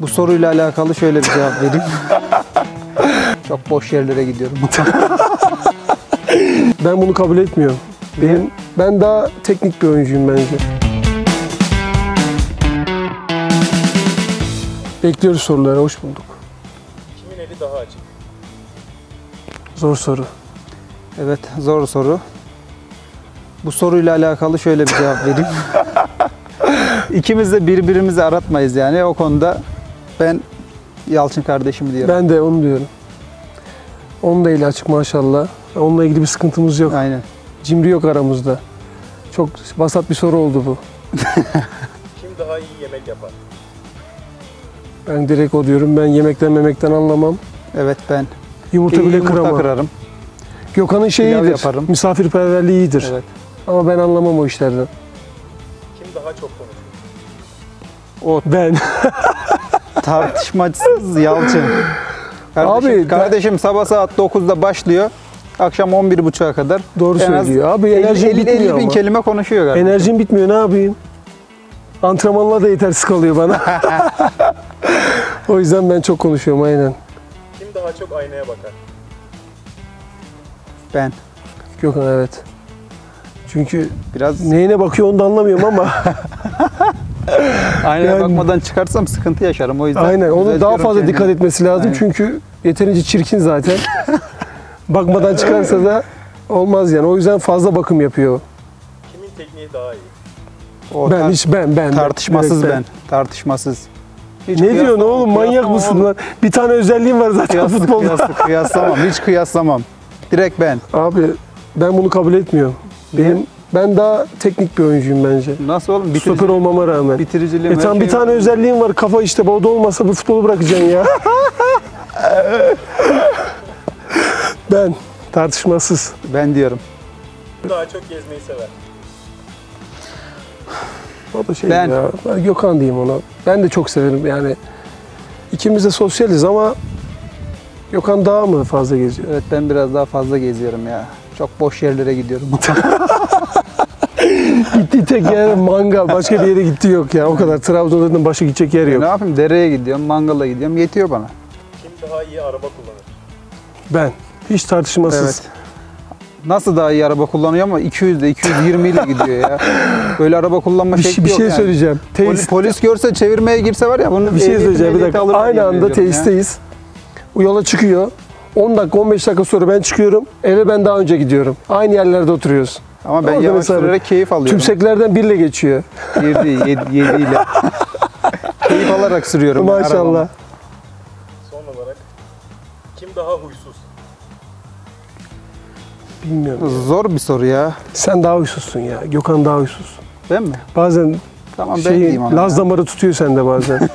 Bu soruyla alakalı şöyle bir cevap vereyim. Çok boş yerlere gidiyorum. Ben bunu kabul etmiyorum. Ben daha teknik bir oyuncuyum bence. Bekliyoruz sorulara, hoş bulduk. Kimin eli daha açık? Zor soru. Evet, zor soru. Bu soruyla alakalı şöyle bir cevap vereyim. İkimiz de birbirimizi aratmayız yani. O konuda ben Yalçın kardeşim diyorum. Ben de onu diyorum. Onun da eli açık maşallah. Onunla ilgili bir sıkıntımız yok. Aynen. Cimri yok aramızda. Çok vasat bir soru oldu bu. Kim daha iyi yemek yapar? Ben direkt o diyorum. Ben yemekten memekten anlamam. Evet ben. Yumurta bile kırarım. Gökhan'ın şeyi iyidir. Yaparım. Misafirperverliği iyidir. Evet. Ama ben anlamam o işlerden. Kim daha çok konuşuyor? O. Ben. Tartışmasız Yalçın. Kardeşim, abi, kardeşim sabah saat 9'da başlıyor. Akşam 11.30'a kadar. Doğru söylüyor. Abi enerjim bitmiyor 50 bin ama. Kelime konuşuyor galiba. Enerjim bitmiyor, ne yapayım? Antrenmanla da yetersiz kalıyor bana. O yüzden ben çok konuşuyorum, aynen. Kim daha çok aynaya bakar? Ben. Gökhan, evet. Çünkü biraz neyine bakıyor onu da anlamıyorum ama. Aynaya yani bakmadan çıkarsam sıkıntı yaşarım, o yüzden. Aynen, onun daha fazla kendine dikkat etmesi lazım. Aynen. Çünkü yeterince çirkin zaten. Bakmadan çıkarsa da olmaz yani. O yüzden fazla bakım yapıyor. Kimin tekniği daha iyi? O ben. Tartışmasız ben. Tartışmasız. Hiç ne diyorsun oğlum, manyak mısın lan? Bir tane özelliğim var zaten futbolda. Kıyaslamam, hiç kıyaslamam. Direkt ben. Abi ben bunu kabul etmiyorum. Ben daha teknik bir oyuncuyum bence. Nasıl oğlum? Stoper olmama rağmen. Bitiriciliğim. Tam bir tane özelliğim var, kafa işte. O da olmasa bu futbolu bırakacaksın ya. Ben. Tartışmasız. Ben diyorum. Daha çok gezmeyi sever. O da şey ben. Ya, ben Gökhan diyeyim ona. Ben de çok severim yani. İkimiz de sosyaliz ama Gökhan daha mı fazla geziyor? Evet, ben biraz daha fazla geziyorum ya. Çok boş yerlere gidiyorum. Gittiği tek yer mangal. Başka bir yere gittiği yok ya. O kadar. Trabzon'dan başka gidecek yer yok. Ne yapayım? Dereye gidiyorum, mangala gidiyorum. Yetiyor bana. Kim daha iyi araba kullanır? Ben. Hiç tartışmasız. Evet. Nasıl daha iyi araba kullanıyor ama 200'de 220 ile gidiyor ya. Böyle araba kullanma şekli yok yani. Bir şey söyleyeceğim. Polis görse, çevirmeye girse var ya bunun. Bir şey söyleyeceğim, bir dakika. Aynı anda tesisteyiz. O yola çıkıyor. 10 dakika 15 dakika sonra ben çıkıyorum. Eve ben daha önce gidiyorum. Aynı yerlerde oturuyoruz. Ama ben yavaş sürerek keyif alıyorum. Tümseklerden birle geçiyor. 7 ile. Keyif alarak sürüyorum. Maşallah. Arabamı. Son olarak kim daha huysuz? Bilmiyorum. Zor bir soru ya. Sen daha huysuzsun ya. Gökhan daha huysuz. Ben mi? Bazen tamam, ben Laz damarı tutuyor sende bazen.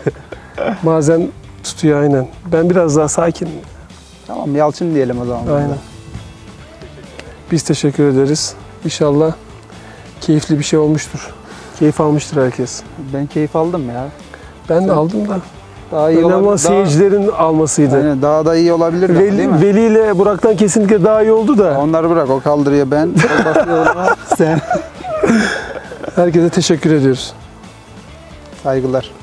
Bazen tutuyor, aynen. Ben biraz daha sakin. Tamam, Yalçın diyelim o zaman. Aynen. Bana. Biz teşekkür ederiz. İnşallah keyifli bir şey olmuştur. Keyif almıştır herkes. Ben keyif aldım ya. Ben de aldım da. Daha iyi önemli olan seyircilerin almasıydı. Yani daha da iyi olabilir mi? Değil mi? Veli ile Burak'tan kesinlikle daha iyi oldu da. Onları bırak, o kaldırıyor, ben. O basıyor, sen. Herkese teşekkür ediyoruz. Saygılar.